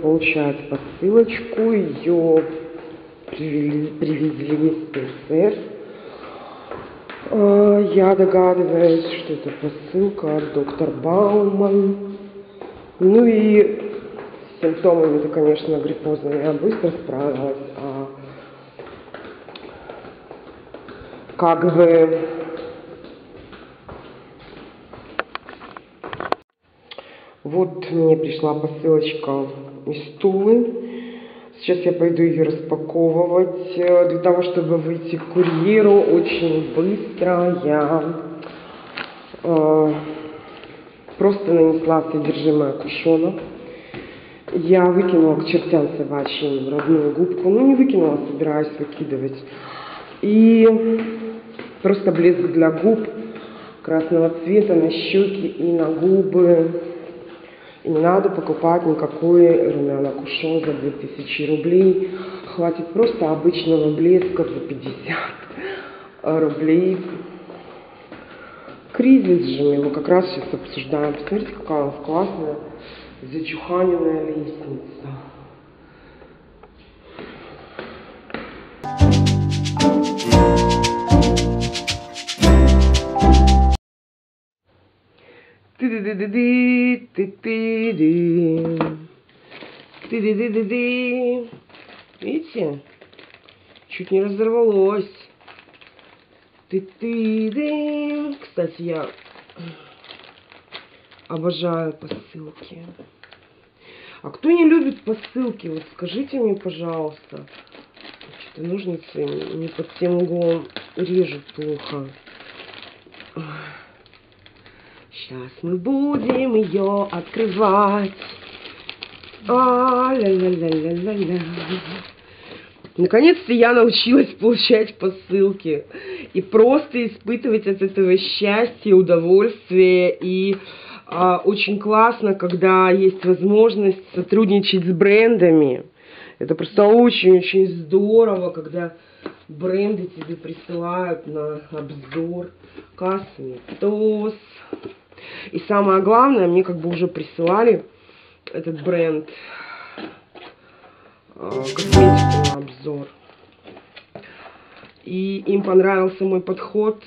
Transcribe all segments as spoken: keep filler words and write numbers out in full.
получают посылочку, ее привели, привезли из СССР. Я догадываюсь, что это посылка от доктора Бауманн. Ну и с симптомами это, конечно, гриппозная, я быстро справилась. А как бы вот мне пришла посылочка из Тулы. Сейчас я пойду ее распаковывать. Для того, чтобы выйти к курьеру очень быстро, я э, просто нанесла содержимое кушона. Я выкинула к чертям собачьим родную губку. Ну, не выкинула, собираюсь выкидывать. И просто блеск для губ красного цвета на щеки и на губы. И не надо покупать никакой румяна кушон за две тысячи рублей. Хватит просто обычного блеска за пятьдесят рублей. Кризис же, мы его как раз сейчас обсуждаем. Посмотрите, какая у нас классная зачуханенная лестница. Ты-ды-ды-ды, ты-ты-ды, ты-ды-ды-ды-ды. Видите? Чуть не разорвалось. Ты-ты-ды. Кстати, я обожаю посылки. А кто не любит посылки, вот скажите мне, пожалуйста. Что-то ножницы не под тем углом режут плохо. Сейчас мы будем ее открывать. А, ля-ля-ля-ля-ля-ля. Наконец-то я научилась получать посылки и просто испытывать от этого счастье, удовольствие. И а, очень классно, когда есть возможность сотрудничать с брендами. Это просто очень-очень здорово, когда бренды тебе присылают на обзор косметос. И самое главное, мне как бы уже присылали этот бренд косметики на обзор. И им понравился мой подход,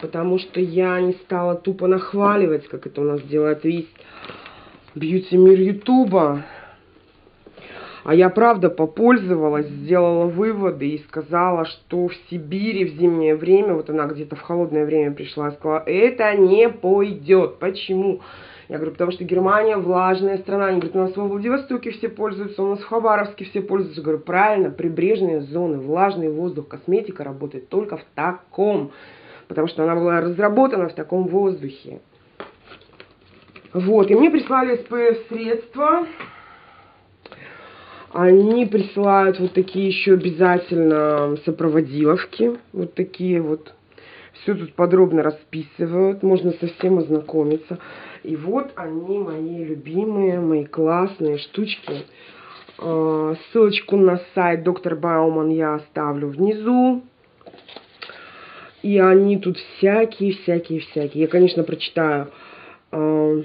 потому что я не стала тупо нахваливать, как это у нас делает весь бьюти-мир Ютуба. А я правда попользовалась, сделала выводы и сказала, что в Сибири в зимнее время, вот она где-то в холодное время пришла и сказала, это не пойдет. Почему? Я говорю, потому что Германия влажная страна. Они говорят, у нас во Владивостоке все пользуются, у нас в Хабаровске все пользуются. Я говорю, правильно, прибрежные зоны, влажный воздух, косметика работает только в таком, потому что она была разработана в таком воздухе. Вот, и мне прислали эс пэ эф средства. Они присылают вот такие еще обязательно сопроводиловки. Вот такие вот. Все тут подробно расписывают. Можно совсем ознакомиться. И вот они, мои любимые, мои классные штучки. Ссылочку на сайт доктор Бауманн я оставлю внизу. И они тут всякие, всякие, всякие. Я, конечно, прочитаю. Так,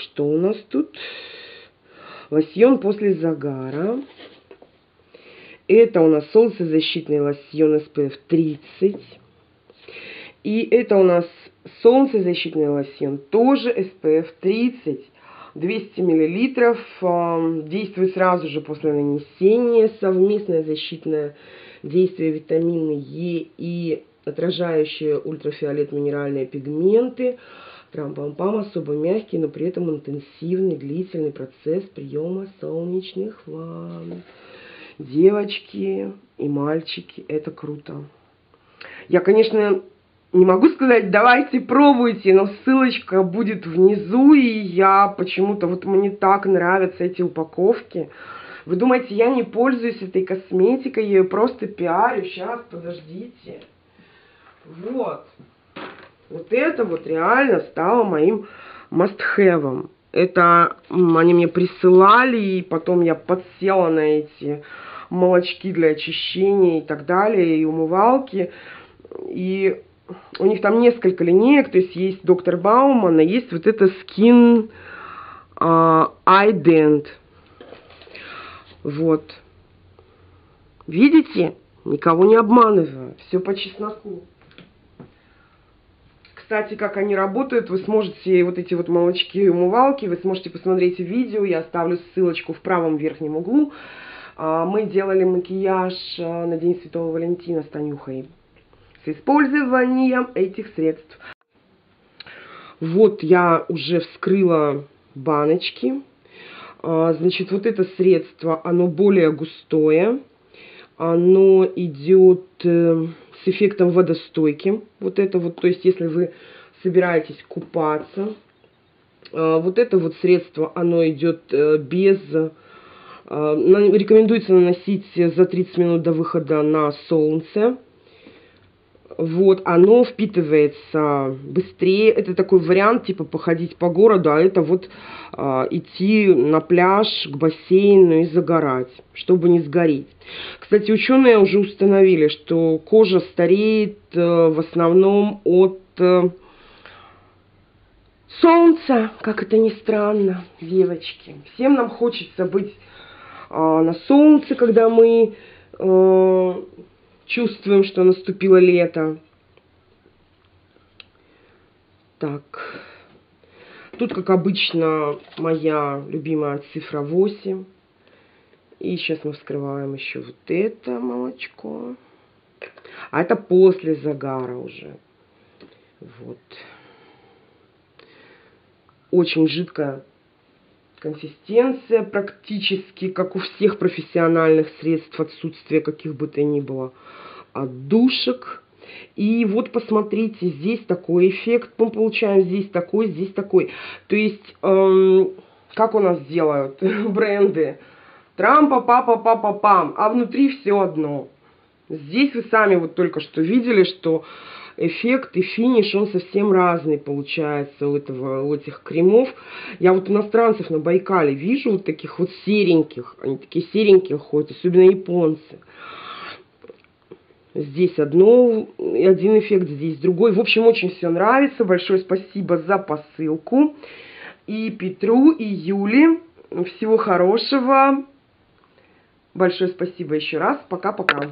что у нас тут? Лосьон после загара. Это у нас солнцезащитный лосьон эс пэ эф тридцать. И это у нас солнцезащитный лосьон тоже эс пэ эф тридцать. двести миллилитров. Действует сразу же после нанесения. Совместное защитное действие витамина Е и отражающие ультрафиолет минеральные пигменты. Трам-пам-пам, особо мягкий, но при этом интенсивный, длительный процесс приема солнечных ванн. Девочки и мальчики, это круто. Я, конечно, не могу сказать, давайте пробуйте, но ссылочка будет внизу, и я почему-то, вот мне так нравятся эти упаковки. Вы думаете, я не пользуюсь этой косметикой, я ее просто пиарю? Сейчас, подождите. Вот. Вот это вот реально стало моим must-have. Это они мне присылали, и потом я подсела на эти молочки для очищения и так далее, и умывалки. И у них там несколько линеек, то есть есть доктор Бауманн, а есть вот это Skin айдент. Вот. Видите? Никого не обманываю. Все по чесноку. Кстати, как они работают, вы сможете вот эти вот молочки-умывалки, вы сможете посмотреть видео, я оставлю ссылочку в правом верхнем углу. Мы делали макияж на День Святого Валентина с Танюхой с использованием этих средств. Вот я уже вскрыла баночки. Значит, вот это средство, оно более густое. Оно идет с эффектом водостойким. Вот это вот, то есть, если вы собираетесь купаться, вот это вот средство, оно идет без... Рекомендуется наносить за тридцать минут до выхода на солнце. Вот, оно впитывается быстрее. Это такой вариант, типа, походить по городу, а это вот э, идти на пляж, к бассейну и загорать, чтобы не сгореть. Кстати, ученые уже установили, что кожа стареет э, в основном от э, солнца, как это ни странно, девочки. Всем нам хочется быть э, на солнце, когда мы... Э, чувствуем, что наступило лето. Так. Тут, как обычно, моя любимая цифра восемь. И сейчас мы вскрываем еще вот это молочко. А это после загара уже. Вот. Очень жидкая консистенция, практически как у всех профессиональных средств, отсутствие каких бы то ни было отдушек. И вот посмотрите, здесь такой эффект мы получаем, здесь такой, здесь такой. То есть, эм, как у нас делают бренды? Трам-па-па-па-па-па-пам, а внутри все одно. Здесь вы сами вот только что видели, что эффект и финиш, он совсем разный получается у, этого, у этих кремов. Я вот иностранцев на Байкале вижу вот таких вот сереньких. Они такие серенькие ходят, особенно японцы. Здесь одно, один эффект, здесь другой. В общем, очень все нравится. Большое спасибо за посылку. И Петру, и Юле всего хорошего. Большое спасибо еще раз. Пока-пока.